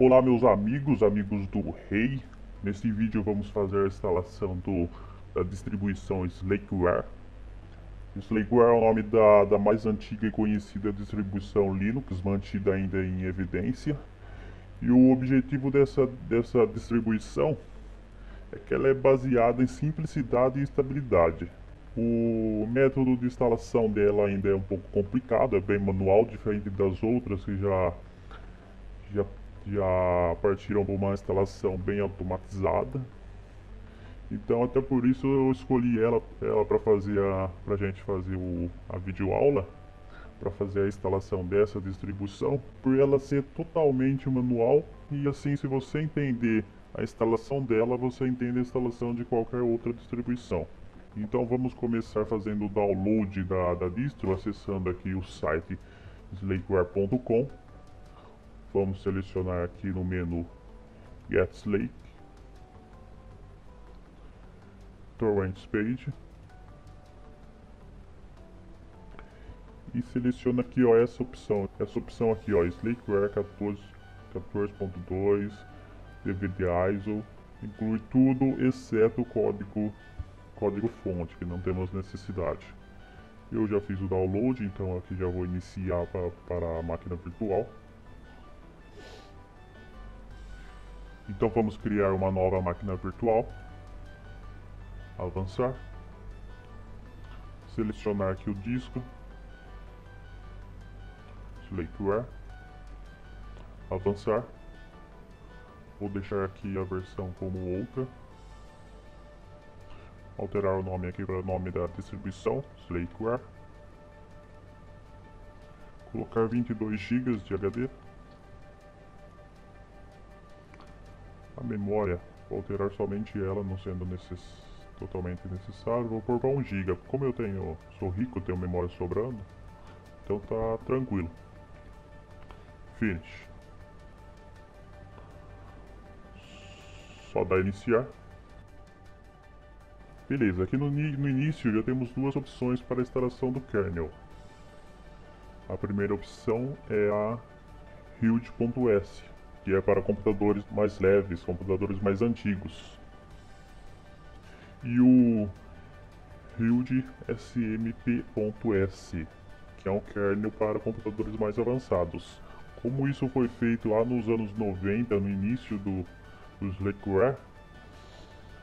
Olá meus amigos, amigos do rei. Nesse vídeo vamos fazer a instalação da distribuição Slackware. Slackware é o nome da mais antiga e conhecida distribuição Linux, mantida ainda em evidência. E o objetivo dessa distribuição é que ela é baseada em simplicidade e estabilidade. O método de instalação dela ainda é um pouco complicado, é bem manual, diferente das outras que já partiram para uma instalação bem automatizada. Então até por isso eu escolhi ela para fazer para a gente fazer a videoaula, para fazer a instalação dessa distribuição, por ela ser totalmente manual. E assim, se você entender a instalação dela, você entende a instalação de qualquer outra distribuição. Então vamos começar fazendo o download da distro, acessando aqui o site slackware.com. Vamos selecionar aqui no menu Get Slackware, Torrents Page, e seleciona aqui, ó, essa opção aqui, ó, Slackware 14.2, DVD ISO, inclui tudo exceto o código fonte, que não temos necessidade. Eu já fiz o download, então aqui já vou iniciar para a máquina virtual. Então vamos criar uma nova máquina virtual, avançar, selecionar aqui o disco, Slackware, avançar, vou deixar aqui a versão como outra, alterar o nome aqui para o nome da distribuição, Slackware, colocar 22 GB de HD, a memória, vou alterar somente ela, não sendo totalmente necessário. Vou pôr para 1 GB, como eu sou rico, tenho memória sobrando, então tá tranquilo. Finish. Só dá iniciar. Beleza, aqui no início já temos duas opções para a instalação do kernel. A primeira opção é a huge.s, que é para computadores mais leves, computadores mais antigos. E o huge.smp.s, que é um kernel para computadores mais avançados. Como isso foi feito lá nos anos 90, no início do Slackware,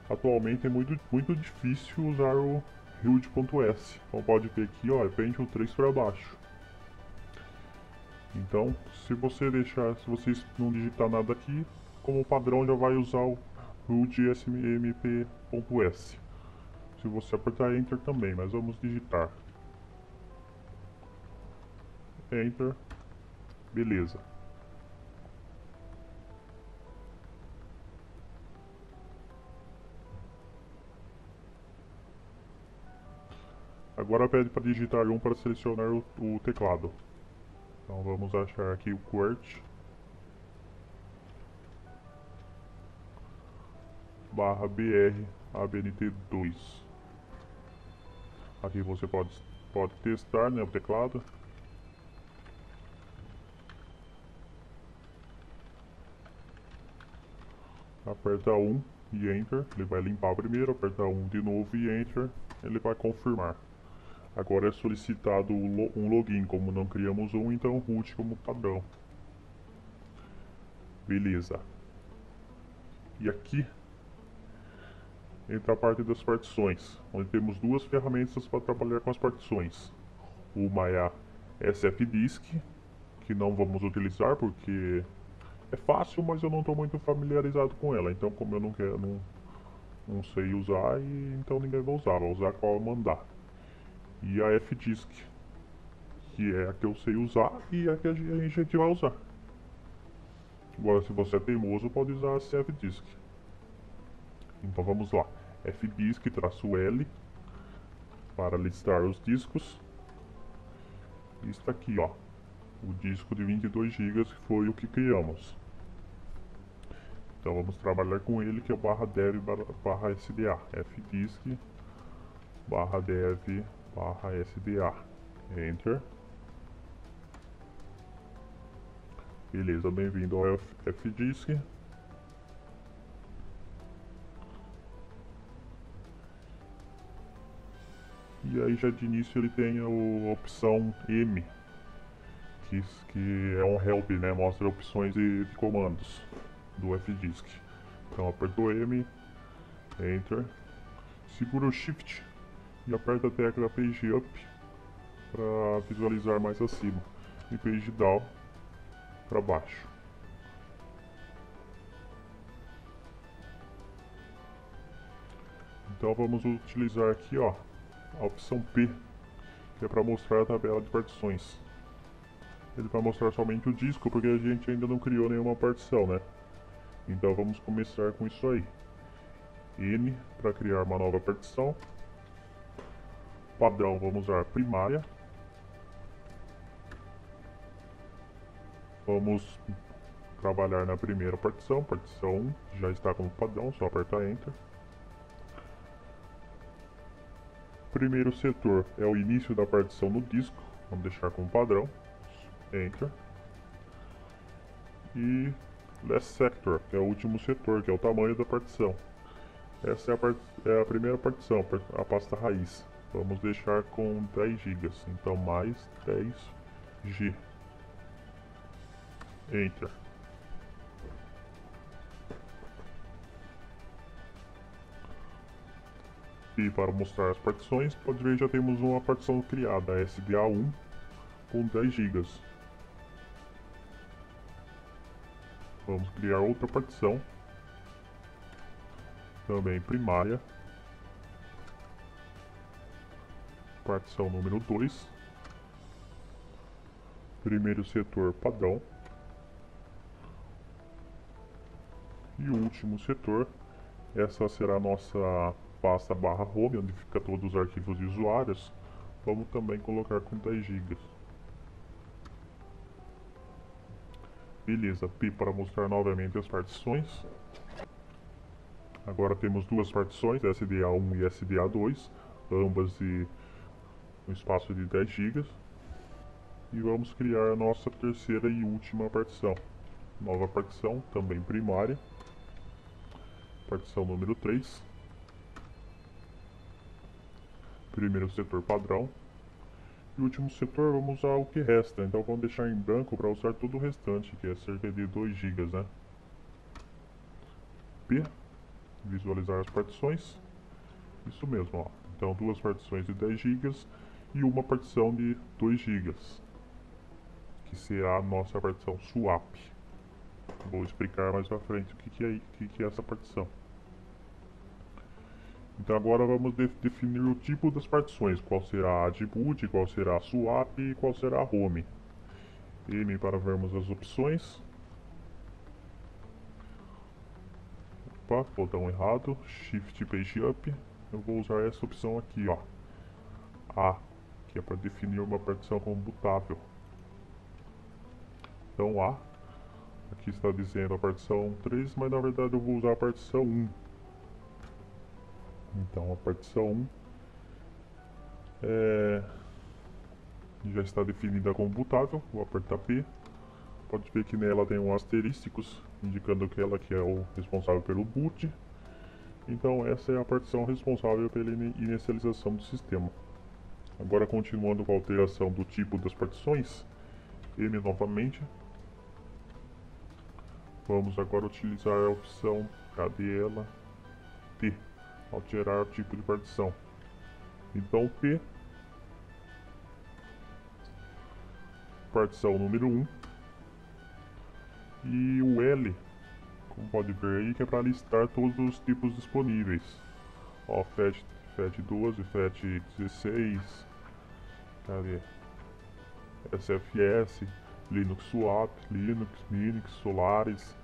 atualmente é muito difícil usar o huge.s. Então pode ver aqui, ó, é Pentium 3 para baixo. Então, se vocês não digitar nada aqui, como padrão já vai usar o huge.smp.s. Se você apertar Enter também, mas vamos digitar. Enter. Beleza. Agora pede para digitar 1 para selecionar o teclado. Então vamos achar aqui o QWERTY /br abnt2. Aqui você pode testar, né, o teclado. Aperta 1 e Enter, ele vai limpar primeiro. Aperta 1 de novo e Enter, ele vai confirmar. Agora é solicitado um login, como não criamos um, então root como padrão. Beleza. E aqui entra a parte das partições, onde temos duas ferramentas para trabalhar com as partições. Uma é a SFDisk, que não vamos utilizar porque é fácil, mas eu não estou muito familiarizado com ela. Então como eu não sei usar, então ninguém vai usar, vou usar qual eu mandar. E a FDisk, que é a que eu sei usar e a que a gente vai usar. Agora, se você é teimoso, pode usar a SFDisk. Então vamos lá, FDisk-L para listar os discos, está aqui, ó, o disco de 22 GB que foi o que criamos. Então vamos trabalhar com ele, que é o /dev/sda, FDisk /dev/sda, enter. Beleza, bem-vindo ao FDisk. E aí já de início ele tem a opção M, que é um help, né? Mostra opções de comandos do FDisk. Então apertou M, enter, segura o Shift e aperta a tecla Page Up para visualizar mais acima, e Page Down para baixo. Então vamos utilizar aqui, ó, a opção P, que é para mostrar a tabela de partições. Ele vai mostrar somente o disco, porque a gente ainda não criou nenhuma partição, né? Então vamos começar com isso aí. N para criar uma nova partição. Padrão, vamos usar primária. Vamos trabalhar na primeira partição, partição 1, já está como padrão, só apertar Enter. Primeiro setor é o início da partição no disco, vamos deixar como padrão, Enter. E last sector, que é o último setor, que é o tamanho da partição. Essa é a primeira partição, a pasta raiz. Vamos deixar com 10 GB, então mais 10G. Enter. E para mostrar as partições, pode ver, já temos uma partição criada, a SBA1, com 10 GB. Vamos criar outra partição, também primária, partição número 2, primeiro setor padrão, e o último setor. Essa será a nossa pasta /home, onde fica todos os arquivos de usuários. Vamos também colocar com 10 GB. Beleza, P para mostrar novamente as partições. Agora temos duas partições, SDA1 e SDA2, ambas de um espaço de 10 GB. E vamos criar a nossa terceira e última partição. Nova partição, também primária. Partição número 3. Primeiro setor padrão. E o último setor vamos usar o que resta. Então vamos deixar em branco para usar todo o restante, que é cerca de 2 GB, né? P. Visualizar as partições. Isso mesmo, ó. Então duas partições de 10 GB e uma partição de 2 GB. Que será a nossa partição swap. Vou explicar mais pra frente o que é essa partição. Então agora vamos definir o tipo das partições, qual será a de boot, qual será a swap e qual será a home. M para vermos as opções. Opa, botão errado, Shift Page Up. Eu vou usar essa opção aqui, ó, A, que é para definir uma partição como bootável. Então A, aqui está dizendo a partição 3, mas na verdade eu vou usar a partição 1. Então a partição 1 já está definida como bootável. Vou apertar P. Pode ver que nela tem um asterisco, indicando que ela que é o responsável pelo boot. Então essa é a partição responsável pela inicialização do sistema. Agora continuando com a alteração do tipo das partições, M novamente. Vamos agora utilizar a opção, cadê ela? T, alterar o tipo de partição. Então o P, partição número 1, e o L, como pode ver aí, que é para listar todos os tipos disponíveis. Ó, FET12, FET16, cadê? SFS, Linux Swap, Linux, Minix, Solaris,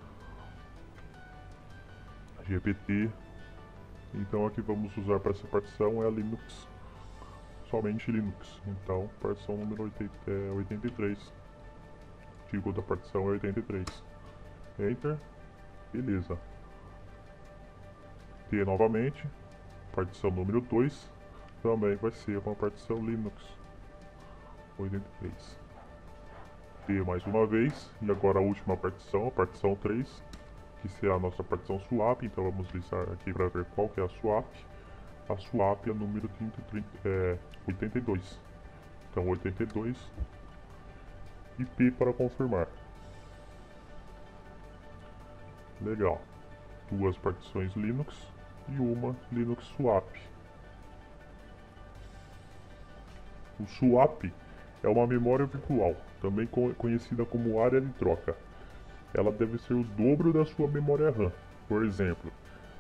GPT. Então aqui vamos usar para essa partição é a Linux somente Linux. Então, partição número 83. Digo da partição 83. Enter. Beleza. T novamente. Partição número 2. Também vai ser uma partição Linux. 83. T mais uma vez. E agora a última partição, a partição 3. Que será a nossa partição swap. Então vamos listar aqui para ver qual que é a swap. A swap é número 82. Então 82 e P para confirmar. Legal. Duas partições Linux e uma Linux swap. O swap é uma memória virtual, também conhecida como área de troca. Ela deve ser o dobro da sua memória RAM. Por exemplo,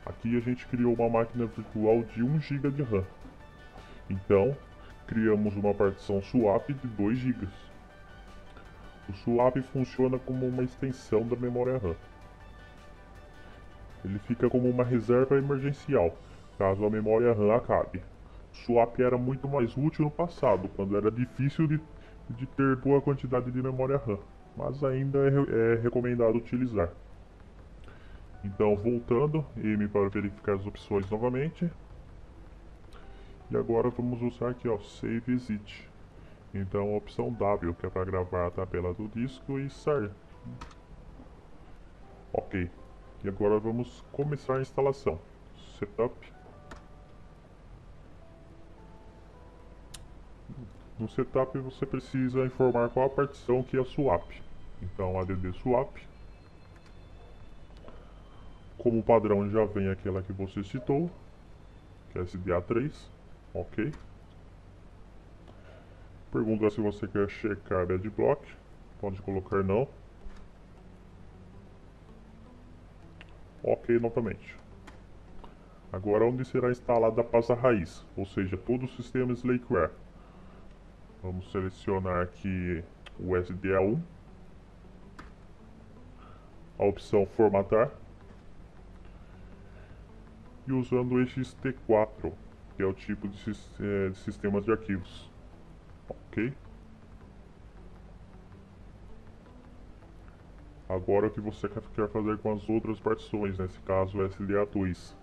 aqui a gente criou uma máquina virtual de 1 GB de RAM. Então, criamos uma partição swap de 2 GB. O swap funciona como uma extensão da memória RAM. Ele fica como uma reserva emergencial, caso a memória RAM acabe. O swap era muito mais útil no passado, quando era difícil de ter boa quantidade de memória RAM, mas ainda é recomendado utilizar. Então, voltando, M para verificar as opções novamente. E agora vamos usar aqui, ó, Save Exit. Então, a opção W, que é para gravar a tabela do disco e sair. Ok. E agora vamos começar a instalação. Setup. No setup você precisa informar qual a partição que é a swap. Então, add swap. Como padrão já vem aquela que você citou, que é SDA3, ok. Pergunta se você quer checar adblock, pode colocar não. Ok, novamente. Agora onde será instalada a pasta raiz, ou seja, todo o sistema Slackware. Vamos selecionar aqui o SDA1. A opção formatar. E usando o ext4, que é o tipo de sistemas de arquivos. Ok. Agora o que você quer fazer com as outras partições, nesse caso SDA2.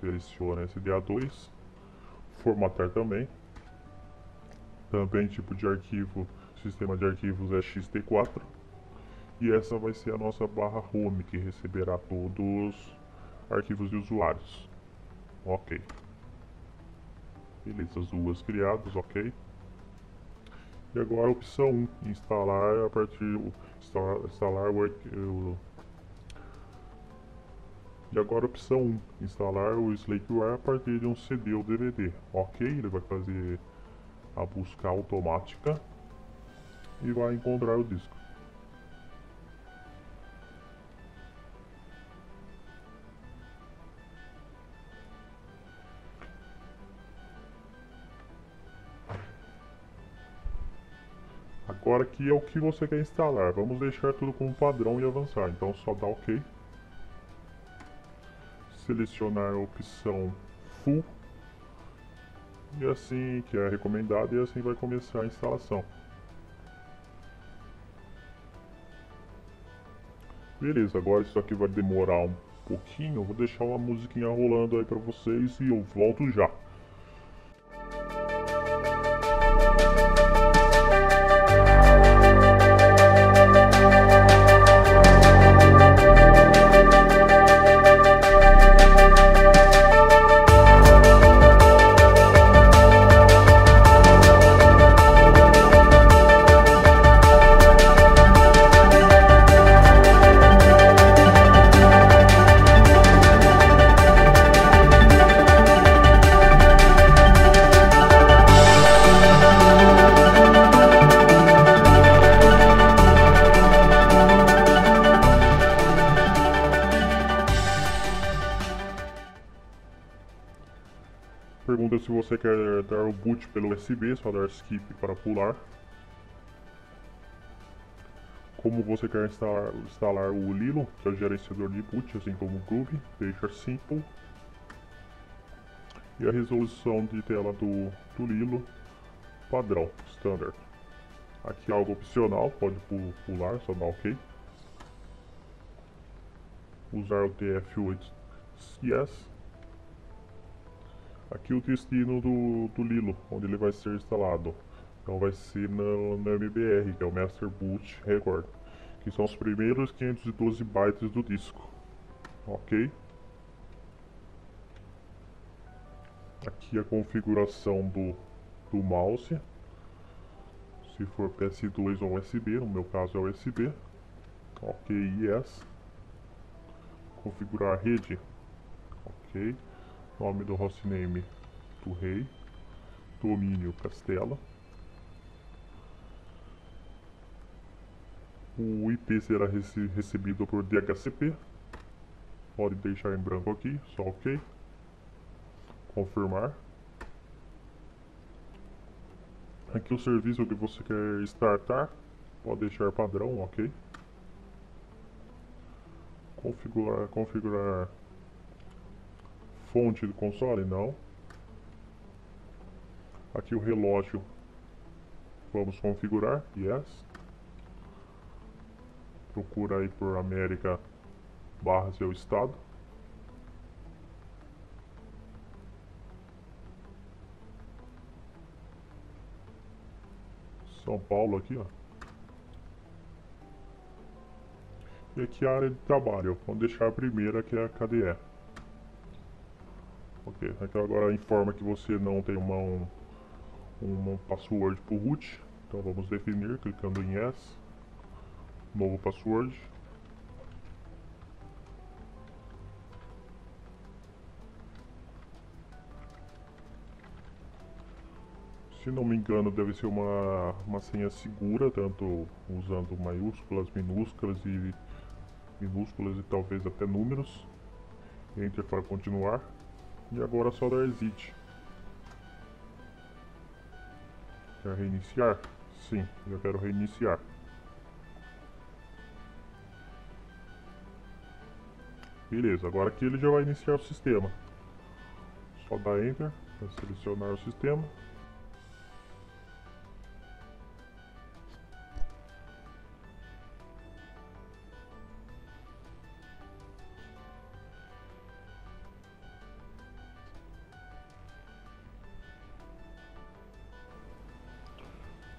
Seleciona SDA2. Formatar também. Também tipo de arquivo, sistema de arquivos é ext4. E essa vai ser a nossa barra home, que receberá todos os arquivos de usuários. Ok. Beleza, as duas criadas, ok. E agora a opção 1, instalar a partir instalar o Slackware a partir de um CD ou DVD. Ok, ele vai fazer a busca automática e vai encontrar o disco. Agora aqui é o que você quer instalar, vamos deixar tudo como padrão e avançar, então só dá ok. Selecionar a opção Full, e assim que é recomendado, e assim vai começar a instalação. Beleza, agora isso aqui vai demorar um pouquinho, eu vou deixar uma musiquinha rolando aí pra vocês e eu volto já. Pergunta se você quer dar o boot pelo USB, só dar skip para pular. Como você quer instalar o Lilo, que é o gerenciador de boot, assim como o Grub, deixa simple. E a resolução de tela do Lilo padrão, standard. Aqui é algo opcional, pode pular, só dá ok. Usar o TF8CS. Aqui o destino do Lilo, onde ele vai ser instalado. Então vai ser na MBR, que é o Master Boot Record, que são os primeiros 512 bytes do disco. Ok. Aqui a configuração do mouse, se for PS2 ou USB, no meu caso é USB. Ok, yes. Configurar a rede. Ok. Nome do hostname do rei. Domínio Castela. O IP será recebido por DHCP. Pode deixar em branco aqui, só ok. Confirmar. Aqui o serviço que você quer startar, pode deixar padrão, ok. Configurar fonte do console, não. Aqui o relógio, vamos configurar, yes. Procura aí por América / seu estado. São Paulo aqui, ó. E aqui a área de trabalho. Vamos deixar a primeira, que é a KDE. Ok, aqui agora informa que você não tem um password para o root. Então vamos definir, clicando em Yes. Novo password. Se não me engano, deve ser uma senha segura, tanto usando maiúsculas, minúsculas e talvez até números. Enter para continuar. E agora só dar exit. Quer reiniciar? Sim, eu quero reiniciar. Beleza, agora aqui ele já vai iniciar o sistema. Só dá Enter para selecionar o sistema.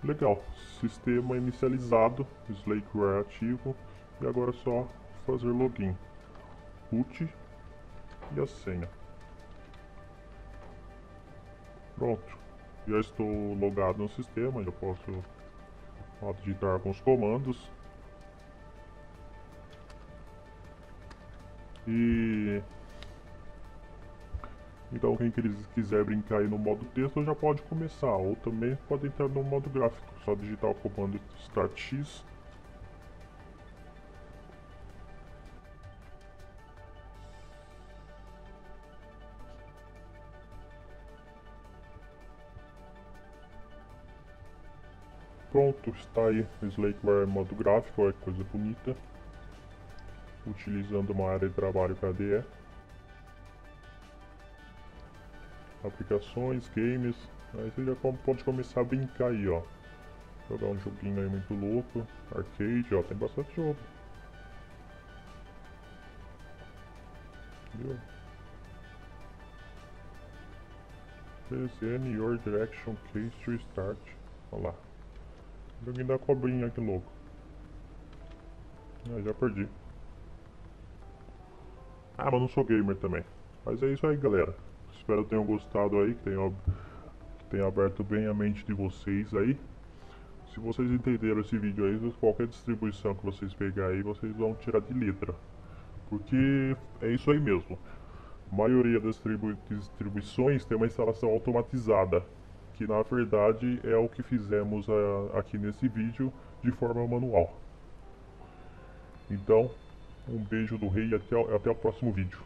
Legal, sistema inicializado, Slackware ativo, e agora é só fazer login, root e a senha. Pronto, já estou logado no sistema, já posso digitar alguns comandos. Então quem quiser brincar aí no modo texto já pode começar, ou também pode entrar no modo gráfico, só digitar o comando startx. Pronto, está aí o Slackware modo gráfico, olha que coisa bonita, utilizando uma área de trabalho KDE. Aplicações, games, aí você já pode começar a brincar aí, ó. Jogar um joguinho aí muito louco, arcade, ó, tem bastante jogo. Viu? PSN Your Direction Case to Start. Olha lá. Joguinho da cobrinha, que louco. Ah, já perdi. Ah, mas não sou gamer também. Mas é isso aí, galera. Espero que tenham gostado aí, que tenha aberto bem a mente de vocês aí. Se vocês entenderam esse vídeo aí, qualquer distribuição que vocês pegarem aí, vocês vão tirar de letra. Porque é isso aí mesmo. A maioria das distribuições tem uma instalação automatizada, que na verdade é o que fizemos aqui nesse vídeo de forma manual. Então, um beijo do rei e até o próximo vídeo.